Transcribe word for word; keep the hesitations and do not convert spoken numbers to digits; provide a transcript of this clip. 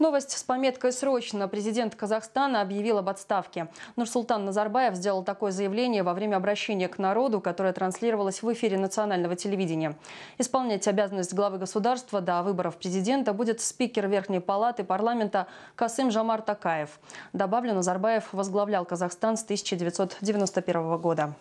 Новость с пометкой «Срочно». Президент Казахстана объявил об отставке. Нурсултан Назарбаев сделал такое заявление во время обращения к народу, которое транслировалось в эфире национального телевидения. Исполнять обязанность главы государства до выборов президента будет спикер Верхней палаты парламента Касым-Жомарт Токаев. Добавлю, Назарбаев возглавлял Казахстан с тысяча девятьсот девяносто первого года.